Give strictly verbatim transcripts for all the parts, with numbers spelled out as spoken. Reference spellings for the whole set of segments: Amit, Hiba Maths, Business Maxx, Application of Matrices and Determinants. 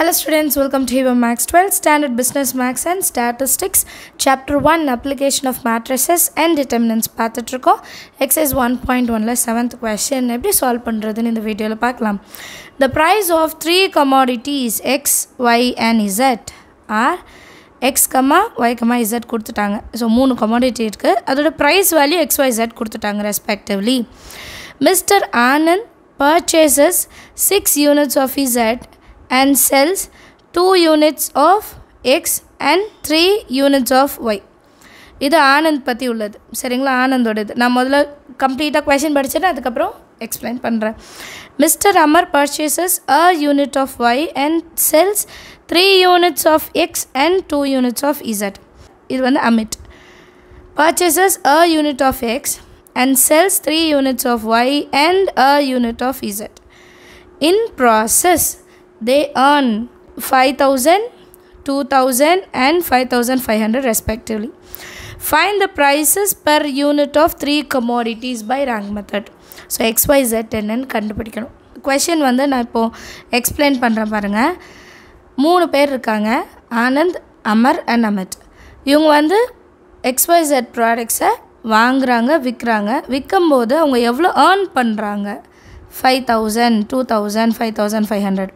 Hello students, welcome to Hiba Maths twelfth Standard Business Maxx and Statistics Chapter one Application of Matrices and Determinants Pathatriko Exercise one point one la seventh question eppadi solve pandradhu in the video la paakalam. The price of three commodities X, Y and Z are X, Y, Z kuduttaanga. So three commodity irukku adoda price value X, Y, Z kuduttaanga respectively. Mister Anand purchases six units of Z and sells two units of X and three units of Y. This is Anand Pati Ullad. Seringla Anand Odad. Now, modala complete a question padichena adukapro explain pandra. Mister Amar purchases a unit of Y and sells three units of X and two units of Z. This one Amit purchases a unit of X and sells three units of Y and a unit of Z. In process, they earn five thousand, two thousand and five thousand five hundred respectively. Find the prices per unit of three commodities by rank method. So X Y Z and கண்டுபிடிக்கணும். Question வந்து நான் இப்போ explain பண்றேன் பாருங்க. மூணு பேர் இருக்காங்க, Anand, Amar and Amit. இவங்க வந்து X Y Z products வாங்குறாங்க, விற்கிறாங்க. விற்கும்போது அவங்க எவ்வளோ earn பண்றாங்க? five thousand, two thousand, five thousand five hundred.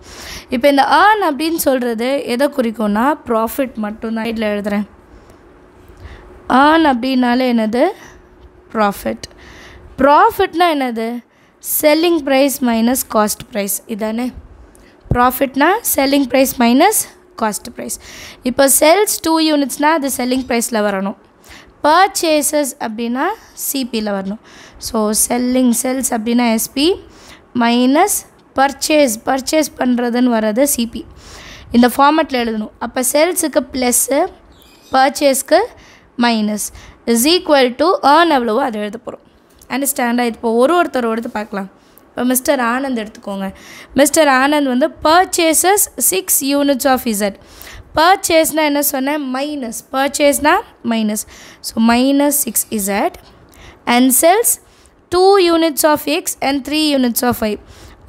இப்போ இந்த earn அப்படின்னு சொல்கிறது எதை குறிக்கும்னா ப்ராஃபிட் மட்டும் தான். இதில் எழுதுகிறேன் earn அப்படின்னாலே என்னது ப்ராஃபிட். ப்ராஃபிட்னா என்னது selling price minus cost price. இதானே ப்ராஃபிட்னா selling price minus cost price. இப்போ செல்ஸ் டூ யூனிட்ஸ்னால் அது செல்லிங் ப்ரைஸில் வரணும். பர்ச்சேசஸ் அப்படின்னா சிபியில் வரணும். ஸோ செல்லிங் செல்ஸ் அப்படின்னா எஸ்பி மைனஸ் பர்ச்சேஸ் பர்ச்சேஸ் பண்ணுறதுன்னு வர்றது சிபி. இந்த ஃபார்மேட்டில் எழுதணும். அப்போ செல்ஸுக்கு ப்ளஸ்ஸு பர்ச்சேஸ்க்கு minus is equal to earn எவ்வளவோ அதை எழுத போகிறோம். அண்டர்ஸ்டாண்டாக இது இப்போ ஒரு ஒருத்தர் எடுத்து பார்க்கலாம். இப்போ மிஸ்டர் ஆனந்த் எடுத்துக்கோங்க. மிஸ்டர் ஆனந்த் வந்து purchases six units of Z. பர்ச்சேஸ்னால் என்ன சொன்னேன் மைனஸ் பர்ச்சேஸ்னால் minus. So minus six Z and sells two units of X and three units of Y.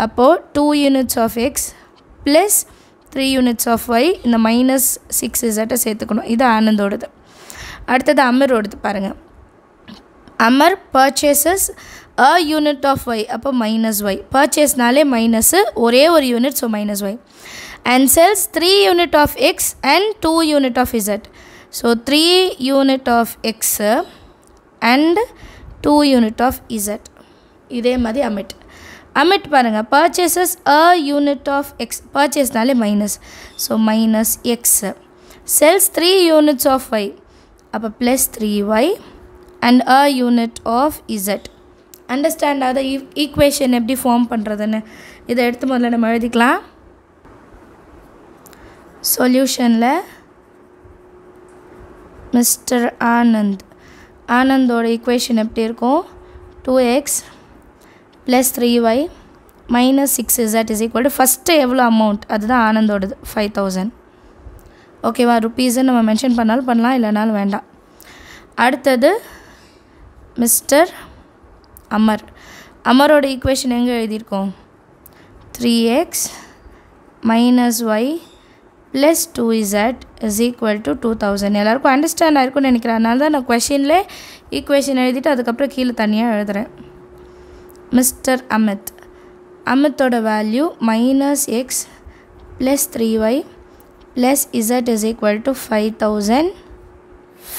அப்போ two units of X plus three units of Y இந்த minus six Z சேர்த்துக்கணும். இது ஆனந்தோடது. அடுத்தது அமரோடது பாருங்கள். Amar purchases a unit of Y. அப்போ minus Y purchaseனாலே minus ஒரே ஒரு unit, so minus Y and sells three unit of X and two unit of Z. So three unit of X and two unit of Z. இதே மாதிரி அமிட் அமிட் பாருங்கள் purchases a unit of X purchaseனாலே minus, so minus X sells three units of Y அப்போ plus three Y and a unit of Z. Understand ஆகுது equation எப்படி form பண்ணுறதுன்னு. இதை எடுத்து முதல்ல நம்ம எழுதிக்கலாம். சொல்யூஷனில் மிஸ்டர் ஆனந்த் ஆனந்தோட ஈக்குவேஷன் எப்படி இருக்கும் two X plus three Y minus six Z is equal to first எவ்வளோ அமௌண்ட் அதுதான் ஆனந்தோடது ஃபைவ் தௌசண்ட். ஓகேவா ருப்பீஸுன்னு நம்ம மென்ஷன் பண்ணாலும் பண்ணலாம், இல்லைனாலும் வேண்டாம். அடுத்தது மிஸ்டர் அமர் அமரோட ஈக்குவேஷன் எங்கே எழுதியிருக்கோம் three X minus Y plus two Z is equal to two thousand. எல்லாருக்கும் அண்டர்ஸ்டாண்ட் ஆகிருக்கும்னு நினைக்கிறேன். அதனால தான் நான் கொஷினில் ஈக்குவேஷன் எழுதிட்டு அதுக்கப்புறம் கீழே தனியாக எழுதுகிறேன். மிஸ்டர் அமித் அமித்தோட value minus X plus three Y plus Z is equal to five thousand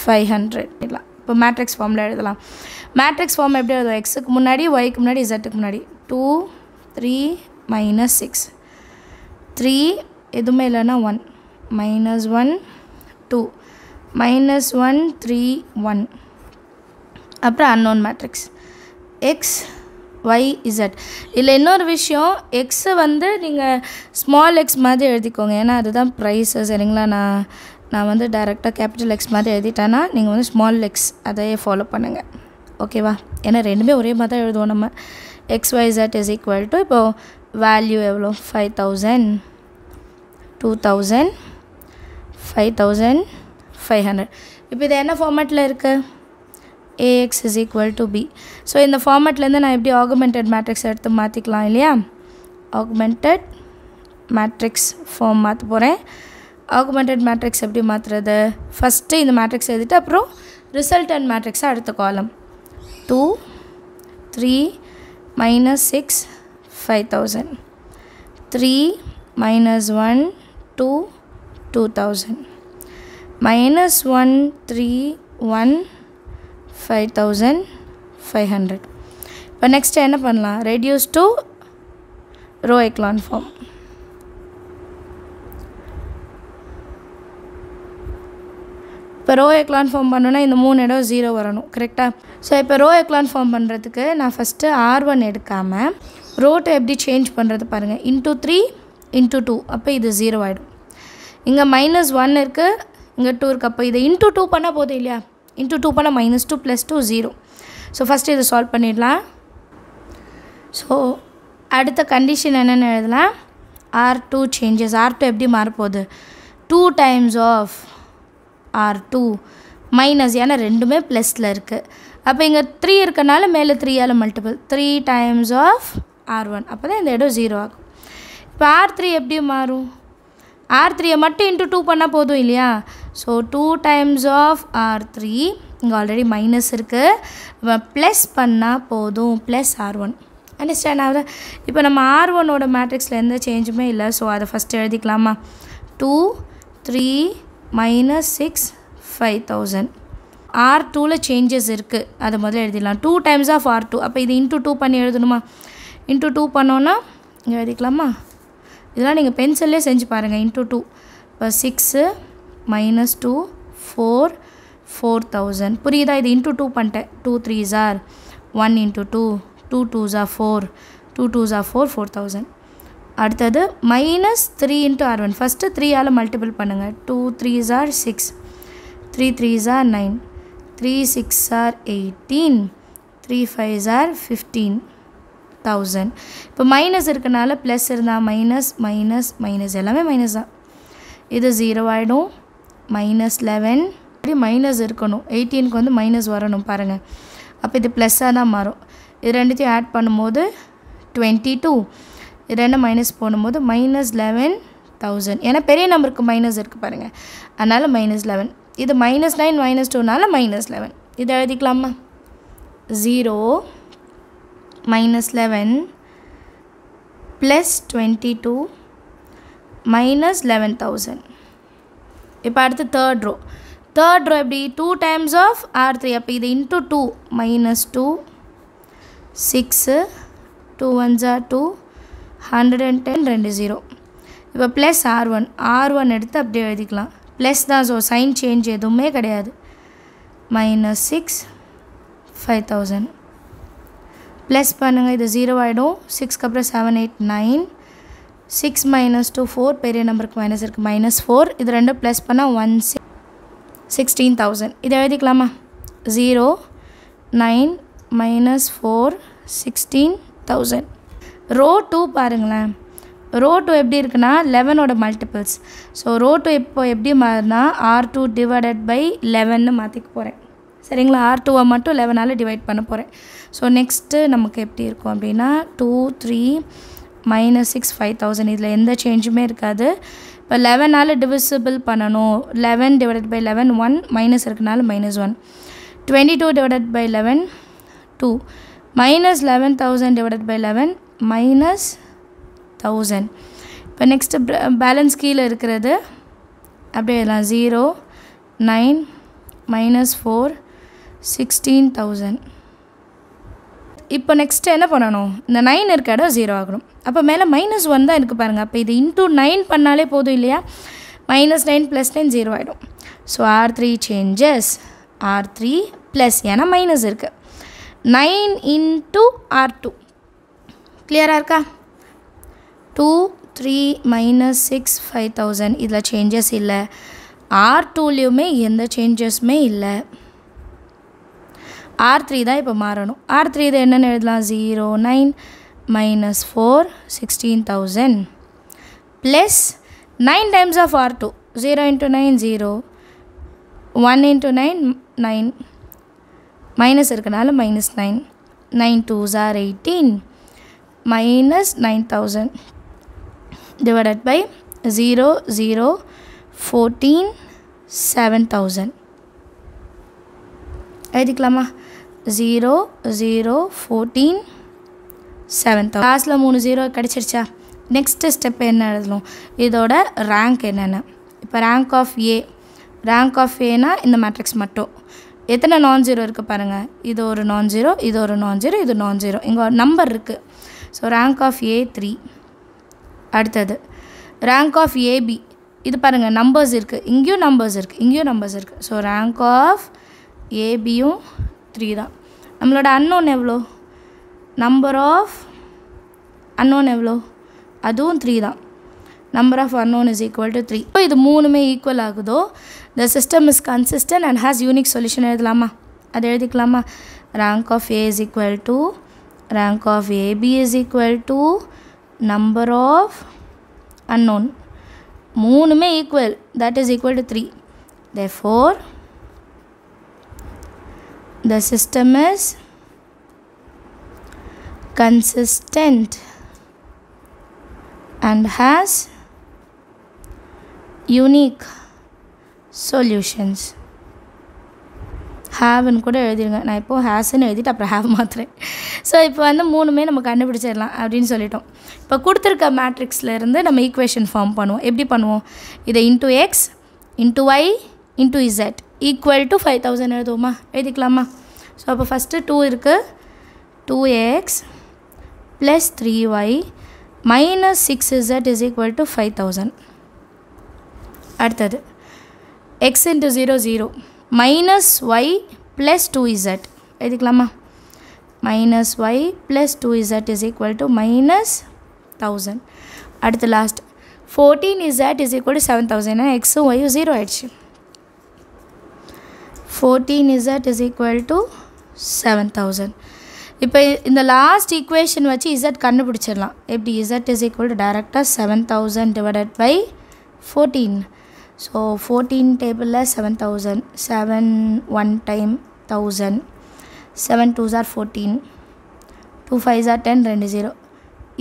five hundred. இல்லை இப்போ மேட்ரிக்ஸ் ஃபார்மில் எழுதலாம். மேட்ரிக்ஸ் ஃபார்ம் எப்படி எழுதுவோம் எக்ஸுக்கு முன்னாடி ஒய்க்கு முன்னாடி இசட்டுக்கு முன்னாடி two three minus six three எதுவுமே இல்லைன்னா one minus one two minus one three one அப்புறம் unknown matrix X Y Z. இதில் இன்னொரு விஷயம் எக்ஸு வந்து நீங்கள் ஸ்மால் எக்ஸ் மாதிரி எழுதிக்கோங்க, ஏன்னா அதுதான் ப்ரைஸு. சரிங்களா, நான் நான் வந்து டைரெக்டாக கேபிட்டல் எக்ஸ் மாதிரி எழுதிட்டேன்னா நீங்கள் வந்து ஸ்மால் எக்ஸ் அதையே ஃபாலோ பண்ணுங்கள். ஓகேவா, ஏன்னா ரெண்டுமே ஒரே மாதிரி தான் எழுதுவோம் நம்ம. X Y Z is equal to இப்போது வேல்யூ எவ்வளோ five thousand two thousand, five thousand five hundred. இப்போ இது என்ன ஃபார்மேட்டில் இருக்குது A X is equal to B. So இந்த ஃபார்மேட்லேருந்து நான் எப்படி ஆகுமெண்டட் மேட்ரிக்ஸ் எடுத்து மாற்றிக்கலாம் இல்லையா. ஆகுமெண்டட் மேட்ரிக்ஸ் ஃபார்ம் மாற்ற போகிறேன். ஆகுமெண்டட் மேட்ரிக்ஸ் எப்படி மாற்றுறது? ஃபஸ்ட்டு இந்த மேட்ரிக்ஸ் எழுதிட்டு அப்புறம் ரிசல்டன்ட் மேட்ரிக்ஸாக அடுத்த காலம் two three minus six five thousand three minus one two two thousand minus one three one five thousand five hundred. இப்போ நெக்ஸ்ட்டு என்ன பண்ணலாம்? Reduce to row echelon form. இப்போ ரோ எக்லான் ஃபார்ம் பண்ணோன்னா இந்த மூணு இடம் ஜீரோ வரணும், கரெக்டாக? ஸோ இப்போ ரோ எக்லான் ஃபார்ம் பண்ணுறதுக்கு நான் ஃபஸ்ட்டு ஆர் ஒன் எடுக்காமல் ரோட்டை எப்படி சேஞ்ச் பண்ணுறது பாருங்கள். இன்டூ த்ரீ இன்டூ டூ, அப்போ இது ஜீரோ ஆகிடும். இங்கே மைனஸ் ஒன் இருக்குது, இங்கே டூ இருக்குது, அப்போ இதை இன்டூ டூ பண்ணால் போதும் இல்லையா? இன்டூ டூ பண்ணால் minus two plus two zero. So first இதை சால்வ் பண்ணிடலாம். ஸோ அடுத்த கண்டிஷன் என்னென்னு எழுதலாம்? R two changes. R two எப்படி மாறப்போகுது? Two times of R two minus, ஏன்னா ரெண்டுமே ப்ளஸில் இருக்குது. அப்போ இங்கே த்ரீ இருக்கனால மேலே த்ரீயால் multiple three times of R one, அப்போ தான் இந்த இடம் ஜீரோ ஆகும். இப்போ ஆர் த்ரீ எப்படி மாறும்? ஆர் த்ரீயை மட்டும் இன்ட்டு டூ பண்ணால் போதும் இல்லையா? So two times of R three, இங்கே ஆல்ரெடி மைனஸ் இருக்குது, ப்ளஸ் பண்ணால் போதும் ப்ளஸ் ஆர் ஒன். அண்டர்ஸ்டாண்ட் ஆகுது? இப்போ நம்ம ஆர் ஒன்னோட மேட்ரிக்ஸில் எந்த சேஞ்சுமே இல்லை. ஸோ அதை ஃபஸ்ட்டு எழுதிக்கலாமா? Two three minus six five thousand. R டூவில் சேஞ்சஸ் இருக்குது, அதை முதல்ல எழுதிடலாம். Two times of R two, அப்போ இது இன்ட்டு டூ பண்ணி எழுதணுமா? இன்ட்டு டூ பண்ணோன்னா இங்கே எழுதிக்கலாமா? இதெல்லாம் நீங்கள் பென்சிலே செஞ்சு பாருங்கள். இன்ட்டு டூ, இப்போ six minus two four four thousand. புரியுதா? இது இன்ட்டு டூ பண்ணிட்டேன். டூ த்ரீ ஜார் one into two, two two ஜார் ஃபோர், டூ டூ ஜார் ஃபோர் ஃபோர் தௌசண்ட். அடுத்தது minus three into R one. First த்ரீயால் மல்டிபிள் பண்ணுங்கள். டூ த்ரீ ஜார் சிக்ஸ், த்ரீ த்ரீ ஜார் நைன், த்ரீ சிக்ஸ் ஜார் எயிட்டீன், த்ரீ ஃபைவ் ஜார் ஃபிஃப்டீன் தௌசண்ட். இப்போ மைனஸ் இருக்கனால ப்ளஸ் இருந்தால் மைனஸ் மைனஸ் மைனஸ் எல்லாமே மைனஸ் தான். இது ஜீரோ ஆகிடும். மைனஸ் லெவன், இப்படி மைனஸ் இருக்கணும். எயிட்டீனுக்கு வந்து மைனஸ் வரணும் பாருங்கள். அப்போ இது ப்ளஸ்ஸாக தான் மாறும். இது ரெண்டுத்தையும் ஆட் பண்ணும்போது டுவெண்ட்டி டூ, இது ரெண்டு மைனஸ் போடும்போது மைனஸ் லெவன் தௌசண்ட். ஏன்னா பெரிய நம்பருக்கு மைனஸ் இருக்குது பாருங்கள், அதனால் மைனஸ் லெவன். இது மைனஸ் நைன் மைனஸ் டூனால மைனஸ் லெவன். இதை எழுதிக்கலாமா? Zero minus eleven plus twenty two minus eleven thousand. இப்போ அடுத்து தேர்ட் ரோ. தேர்ட் ரோ எப்படி? Two times of R three, அப்போ இது into two minus two, six two one ஜார் டூ, ஹண்ட்ரட் அண்ட் டென் ரெண்டு zero. இப்போ plus R one. R one எடுத்து அப்படியே எழுதிக்கலாம், ப்ளஸ் தான். ஸோ சைன் சேஞ்ச் எதுவுமே கிடையாது. Minus six five thousand plus பண்ணுங்கள், இது ஜீரோ ஆகிடும். சிக்ஸ்க்கு அப்புறம் seven eight nine, six minus two four, பெரிய நம்பருக்கு மைனஸ் இருக்குது மைனஸ் ஃபோர். இது ரெண்டும் ப்ளஸ் பண்ணால் ஒன் சிக்ஸ் சிக்ஸ்டீன் தௌசண்ட். இதை எழுதிக்கலாமா? Zero nine minus four sixteen thousand. Row two பாருங்களேன். ரோ டூ எப்படி இருக்குன்னா லெவனோட மல்டிபிள்ஸ். ஸோ ரோ டூ இப்போ எப்படி மாறினா ஆர் டூ டிவைடட் பை லெவன்னு மாற்றிக்க போகிறேன், சரிங்களா? ஆர் டூவை மட்டும் லெவனால் டிவைட் பண்ண போகிறேன். ஸோ நெக்ஸ்ட்டு நமக்கு எப்படி இருக்கும் அப்படின்னா two three minus six five thousand. இதில் எந்த சேஞ்சுமே இருக்காது. இப்போ லெவனால் டிவிசிபிள் பண்ணணும். Eleven divided by eleven one, minus இருக்குனால minus one. Twenty two divided by eleven two, minus eleven thousand divided by eleven minus thousand. இப்போ நெக்ஸ்ட்டு பேலன்ஸ் கீழே இருக்கிறது அப்படியே எழுதலாம். Zero nine minus four sixteen thousand. இப்போ next என்ன பண்ணணும்? இந்த நைன் இருக்க இடம் ஜீரோ ஆகணும். அப்போ மேலே மைனஸ் ஒன் தான் இருக்குது பாருங்கள். அப்போ இது இன்ட்டு நைன் பண்ணாலே போதும் இல்லையா? Minus nine plus nine zero ஆகிடும். So R three changes. R three plus, ஏன்னா மைனஸ் இருக்குது, நைன் இன்ட்டு ஆர் டூ. கிளியராக இருக்கா? Two three minus six five thousand. இதில் சேஞ்சஸ் இல்லை. ஆர் டூலேயுமே எந்த சேஞ்சஸுமே இல்லை. ஆர் த்ரீ தான் இப்போ மாறணும். ஆர் த்ரீ இதை என்னென்னு எழுதலாம்? Zero nine minus four sixteen thousand plus nine times of R two. Zero into nine zero, one into nine nine, minus இருக்கனால மைனஸ் நைன். நைன் டூ ஜார் eighteen minus nine thousand. divided by zero, zero, fourteen, seven thousand. எழுதிக்கலாமா? zero, zero, fourteen, seven thousand. லாஸ்ட்டில் மூணு zero கிடச்சிருச்சா? Next step என்ன எழுதணும்? இதோட rank என்னென்ன? இப்போ rank of A, rank of ஏனா இந்த மேட்ரிக்ஸ் மட்டும். எத்தனை நான் ஜீரோ இருக்குது பாருங்கள். இது ஒரு நான் ஜீரோ, இது ஒரு நான் ஜீரோ, இது நான் ஜீரோ. இங்கே ஒரு நம்பர் இருக்குது. So rank of A three. அடுத்தது ரேங்க் ஆஃப் ஏபி. இது பாருங்கள், நம்பர்ஸ் இருக்குது, இங்கேயும் நம்பர்ஸ் இருக்குது, இங்கேயும் நம்பர்ஸ் இருக்குது. ஸோ ரேங்க் ஆஃப் ஏபியும் த்ரீ தான். நம்மளோட அன்னோன் எவ்வளோ? நம்பர் ஆஃப் அன்னோன் எவ்வளோ? அதுவும் த்ரீ தான். number of unknown is equal to three. So, இது மூணுமே equal ஆகுதோ, the system is consistent and has unique solution எழுதலாமா? அது எழுதிக்கலாமா? rank of A is equal to, rank of A B is equal to, number of unknown. மூணுமே equal, that is equal to three. Therefore, the system is consistent and has unique solutions. ஹாவ்னு கூட எழுதிடுங்க. நான் இப்போது ஹேஸ்ன்னு எழுதிட்டு அப்புறம் have மாத்திரேன். So இப்போ வந்து மூணுமே நம்ம கண்டுபிடிச்சிடலாம் அப்படின்னு சொல்லிட்டோம். இப்போ கொடுத்துருக்க மேட்ரிக்ஸ்லேருந்து நம்ம ஈக்குவேஷன் ஃபார்ம் பண்ணுவோம். எப்படி பண்ணுவோம்? இதை into X into Y into Z equal to five thousand எழுதுவோமா? எழுதிக்கலாமா? ஸோ அப்போ ஃபஸ்ட்டு டூ இருக்குது, two X plus three Y minus six z is equal to five thousand. அடுத்தது x into zero, zero minus y plus two z எழுதிக்கலாமா? minus y plus two z is equal to minus one thousand. அடுத்து last fourteen z is equal to seven thousand. x உம் y உம் zero ஆயிடுச்சு. fourteen z is equal to seven thousand. இப்போ இந்த last equation வச்சு Z கண்டுபிடிச்சிடலாம். எப்படி? Z is equal to டேரெக்டாக seven thousand divided by fourteen. So fourteen டேபிளில் seven thousand, seven one time thousand, seven two ஜார் ஃபோர்டீன், டூ ஃபைவ் ஜார் ten, ரெண்டு ஜீரோ.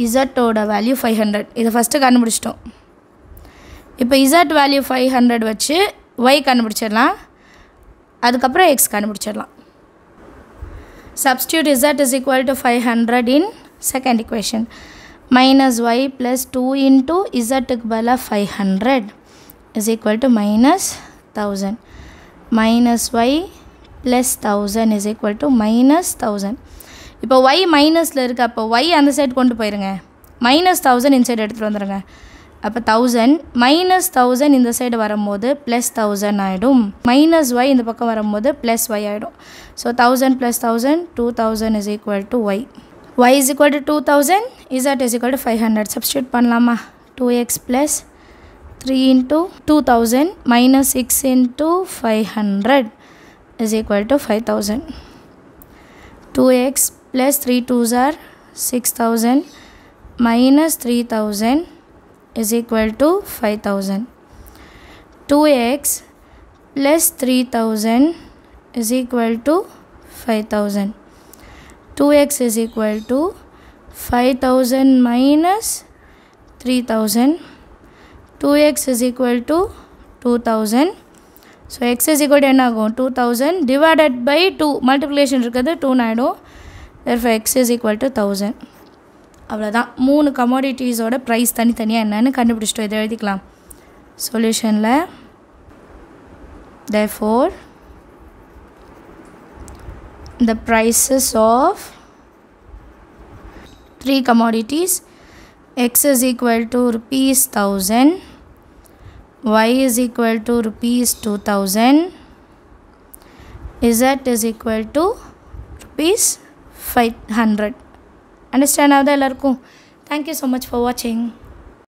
இசட்டோட வேல்யூ ஃபைவ் ஹண்ட்ரட். இதை ஃபஸ்ட்டு கண்டுபிடிச்சிட்டோம். இப்போ இசட் வேல்யூ ஃபைவ் ஹண்ட்ரட் வச்சு ஒய் கண்டுபிடிச்சிடலாம். அதுக்கப்புறம் எக்ஸ் கண்டுபிடிச்சிடலாம். Substitute z is equal to five hundred in second equation. Minus y plus two into z equal to five hundred is equal to minus one thousand. Minus y plus one thousand is equal to minus one thousand. இப்போ y minusல இருக்கு. அப்போ y அந்த side கொண்டு போயிருங்க. minus one thousand இந்த side எடுத்துட்டு வந்துருங்க. அப்போ one thousand minus one thousand இந்த சைடு வரும்போது ப்ளஸ் one thousand ஆகிடும். மைனஸ் ஒய் இந்த பக்கம் வரும்போது ப்ளஸ் ஒய் ஆகிடும். So one thousand plus one thousand, two thousand is equal to y. y is equal to two thousand, z is equal to five hundred. Substitute பண்ணலாமா? two x plus three into two thousand minus six into five hundred is equal to five thousand. two x plus three twos are six thousand minus three thousand is equal to five thousand. two x plus three thousand is equal to five thousand. two x is equal to five thousand minus three thousand. two x is equal to two thousand. So x is equal to enago two thousand divided by two. Multiplication irukadhu two naidum. Therefore x is equal to one thousand. அவ்வளோதான். மூணு கமாடிட்டிஸோட price தனித்தனியாக என்னென்னு கண்டுபிடிச்சிட்டோம். இதை எழுதிக்கலாம் சொல்யூஷனில். Therefore, the prices of three commodities, x is equal to rupees one thousand, y is equal to rupees two thousand, z is equal to rupees five hundred. Understand how that? Thank you so much for watching.